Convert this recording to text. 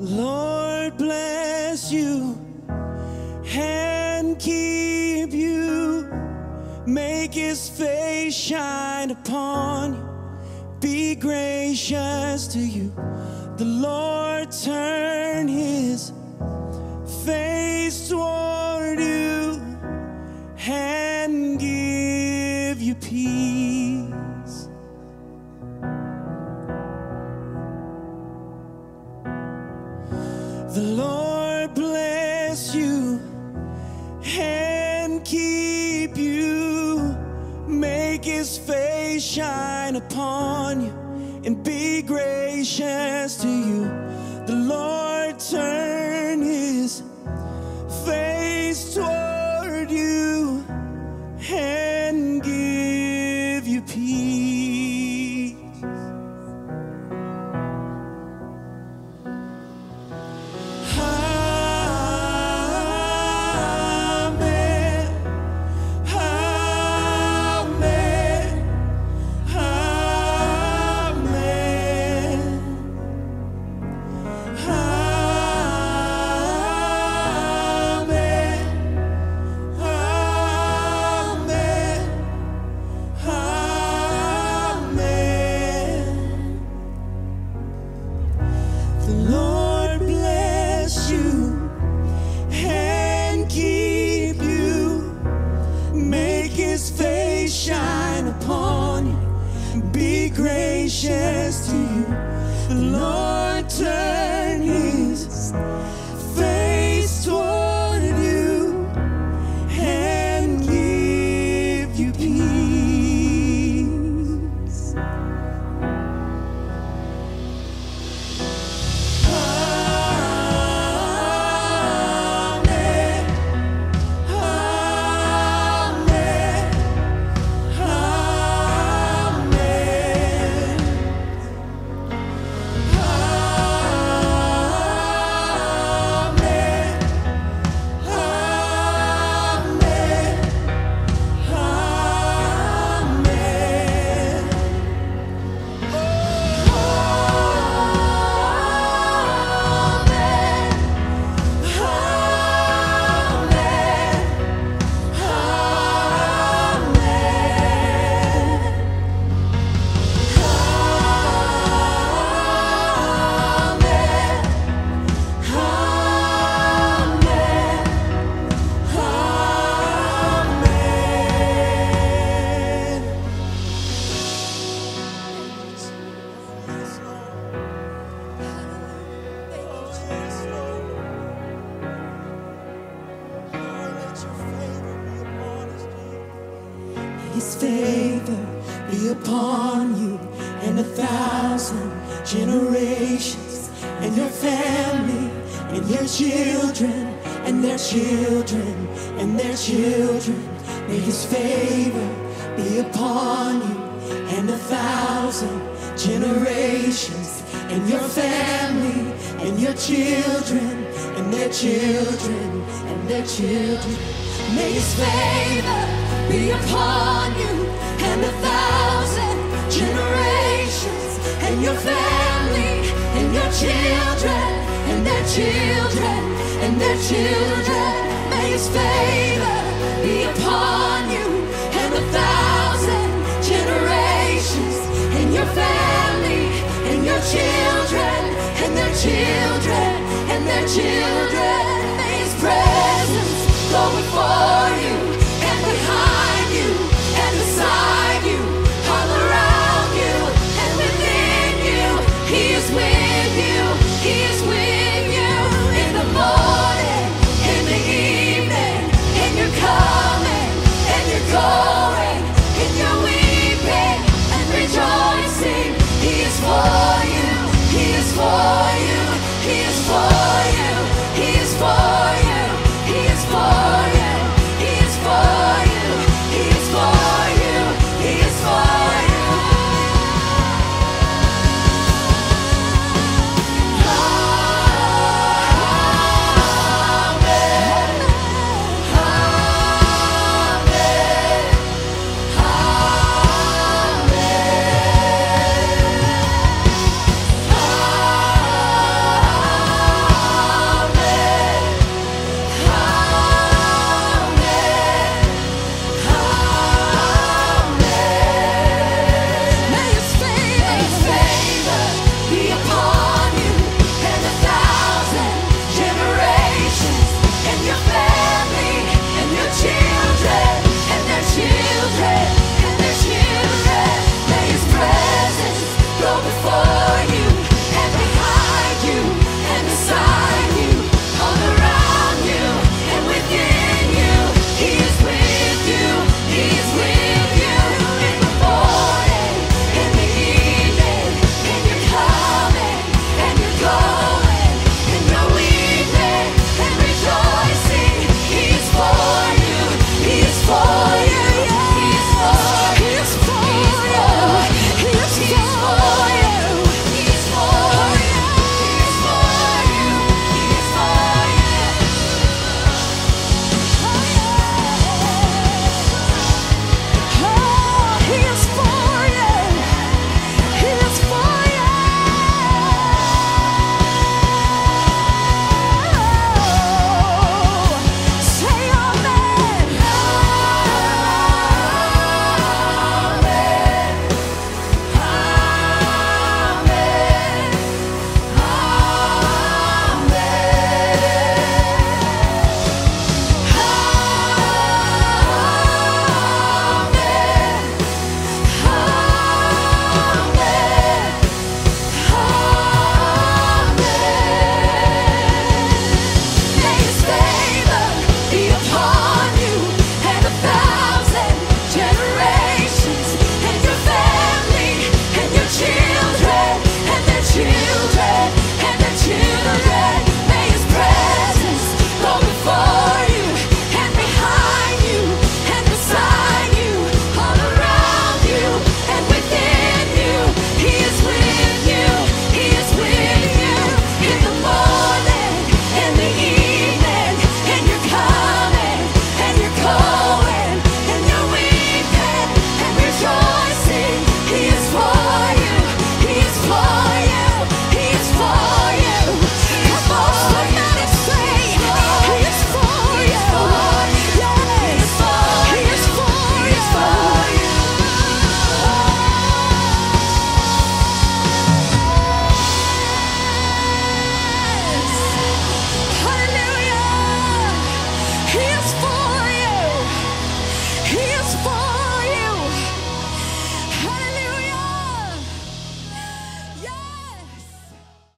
Lord bless you and keep you, make his face shine upon you, be gracious to you. The Lord turn his face toward you and give you peace. The Lord bless you and keep you, make his face shine upon you and be gracious to you. The Lord turn his face toward you and give you peace. Gracious to you, the Lord turn his face toward you and give you peace. His favor be upon you and 1,000 generations, and your family, and your children, and their children, and their children. May his favor be upon you and 1,000 generations, and your family, and your children, and their children, and their children. May his favor be upon you and 1,000 generations, and your family, and your children, and their children, and their children. May his favor be upon you and 1,000 generations, and your family, and your children, and their children, and their children.